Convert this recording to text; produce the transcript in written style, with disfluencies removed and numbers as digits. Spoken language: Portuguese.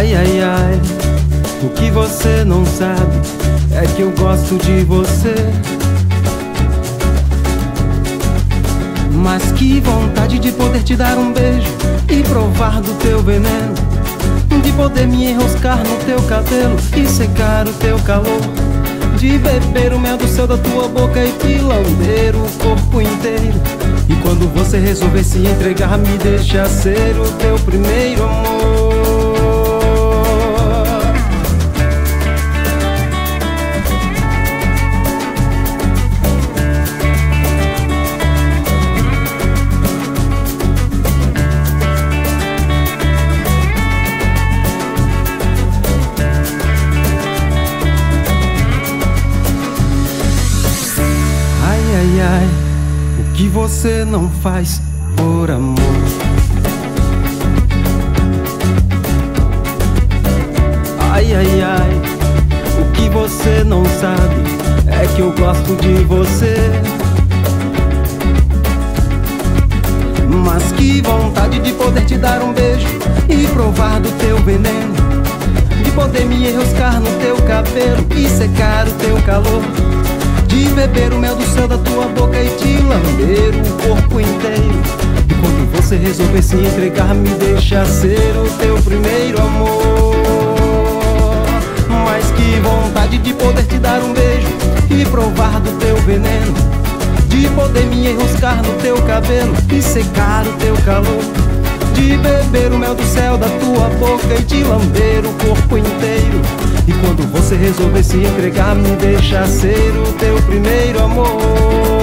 Ai, ai, ai, o que você não sabe é que eu gosto de você. Mas que vontade de poder te dar um beijo e provar do teu veneno, de poder me enroscar no teu cabelo e secar o teu calor, de beber o mel do céu da tua boca e te lamber o corpo inteiro. E quando você resolver se entregar, me deixa ser o teu primeiro amor. O que você não faz por amor? Ai, ai, ai, o que você não sabe é que eu gosto de você. Mas que vontade de poder te dar um beijo e provar do teu veneno, de poder me enroscar no teu cabelo e secar o teu calor, de beber o mel do céu da tua boca e te lamber o corpo inteiro. E quando você resolver se entregar, me deixa ser o teu primeiro amor. Mas que vontade de poder te dar um beijo e provar do teu veneno, de poder me enroscar no teu cabelo e secar o teu calor, de beber o mel do céu da tua boca e te lamber o corpo inteiro. E quando você resolver se entregar, me deixa ser o teu primeiro amor.